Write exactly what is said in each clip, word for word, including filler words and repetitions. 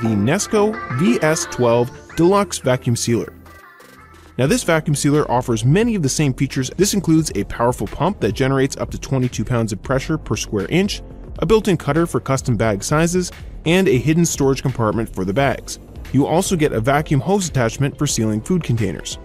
the Nesco V S twelve Deluxe Vacuum Sealer. Now, this vacuum sealer offers many of the same features. This includes a powerful pump that generates up to twenty-two pounds of pressure per square inch, a built-in cutter for custom bag sizes, and a hidden storage compartment for the bags. You also get a vacuum hose attachment for sealing food containers.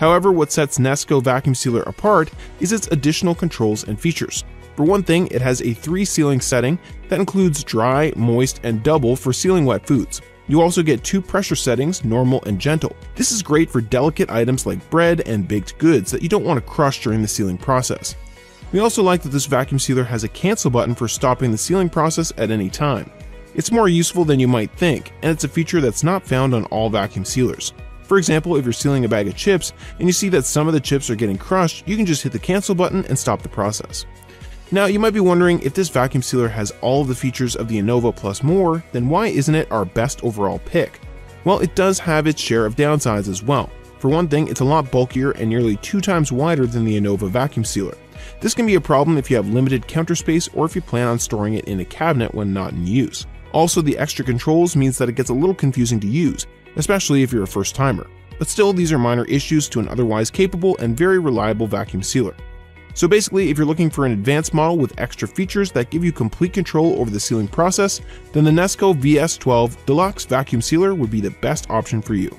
However, what sets Nesco Vacuum Sealer apart is its additional controls and features. For one thing, it has a three-sealing setting that includes dry, moist, and double for sealing wet foods. You also get two pressure settings, normal and gentle. This is great for delicate items like bread and baked goods that you don't want to crush during the sealing process. We also like that this vacuum sealer has a cancel button for stopping the sealing process at any time. It's more useful than you might think, and it's a feature that's not found on all vacuum sealers. For example, if you're sealing a bag of chips and you see that some of the chips are getting crushed, you can just hit the cancel button and stop the process. Now, you might be wondering, if this vacuum sealer has all of the features of the Anova plus more, then why isn't it our best overall pick? Well, it does have its share of downsides as well. For one thing, it's a lot bulkier and nearly two times wider than the Anova vacuum sealer. This can be a problem if you have limited counter space or if you plan on storing it in a cabinet when not in use. Also, the extra controls means that it gets a little confusing to use, especially if you're a first timer. But still, these are minor issues to an otherwise capable and very reliable vacuum sealer. So basically, if you're looking for an advanced model with extra features that give you complete control over the sealing process, then the Nesco V S twelve Deluxe Vacuum Sealer would be the best option for you.